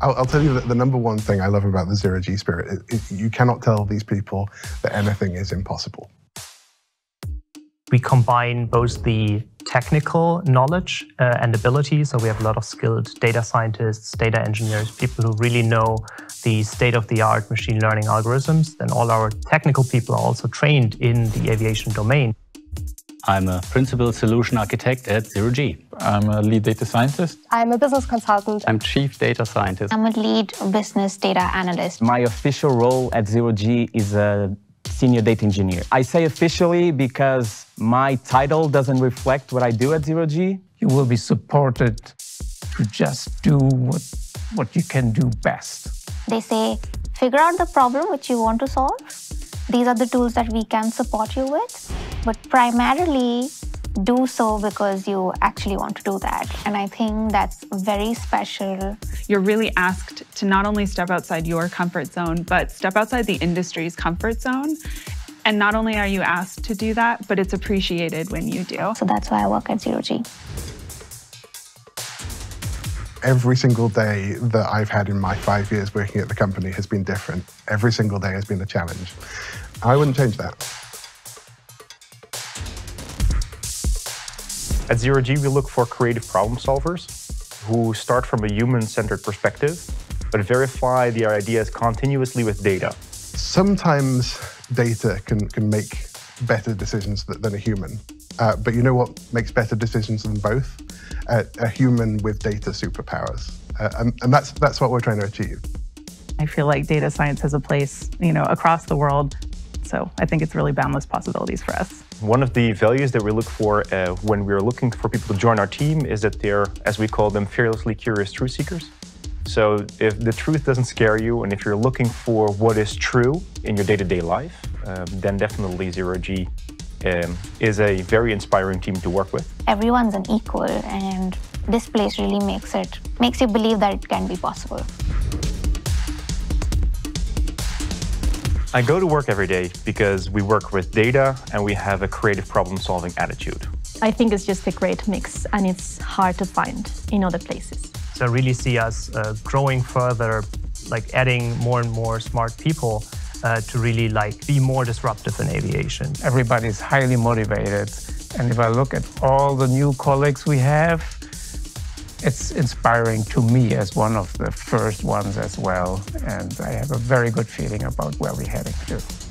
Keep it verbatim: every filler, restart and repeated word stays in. I'll, I'll tell you that the number one thing I love about the zero G spirit is, is you cannot tell these people that anything is impossible. We combine both the technical knowledge uh, and ability, so we have a lot of skilled data scientists, data engineers, people who really know the state-of-the-art machine learning algorithms. Then all our technical people are also trained in the aviation domain. I'm a principal solution architect at zeroG. I'm a lead data scientist. I'm a business consultant. I'm chief data scientist. I'm a lead business data analyst. My official role at zeroG is a senior data engineer. I say officially because my title doesn't reflect what I do at zeroG. You will be supported to just do what, what you can do best. They say, figure out the problem which you want to solve. These are the tools that we can support you with. But primarily do so because you actually want to do that. And I think that's very special. You're really asked to not only step outside your comfort zone, but step outside the industry's comfort zone. And not only are you asked to do that, but it's appreciated when you do. So that's why I work at zeroG. Every single day that I've had in my five years working at the company has been different. Every single day has been a challenge. I wouldn't change that. At zeroG, we look for creative problem solvers who start from a human-centered perspective, but verify their ideas continuously with data. Sometimes data can, can make better decisions than a human, uh, but you know what makes better decisions than both? Uh, a human with data superpowers, uh, and, and that's, that's what we're trying to achieve. I feel like data science has a place, you know, across the world. So I think it's really boundless possibilities for us. One of the values that we look for uh, when we're looking for people to join our team is that they're, as we call them, fearlessly curious truth seekers. So if the truth doesn't scare you, and if you're looking for what is true in your day-to-day life, um, then definitely zeroG um, is a very inspiring team to work with. Everyone's an equal, and this place really makes it, makes you believe that it can be possible. I go to work every day because we work with data and we have a creative problem-solving attitude. I think it's just a great mix, and it's hard to find in other places. So I really see us uh, growing further, like adding more and more smart people uh, to really like be more disruptive in aviation. Everybody's highly motivated, and if I look at all the new colleagues we have, it's inspiring to me as one of the first ones as well, and I have a very good feeling about where we're heading to.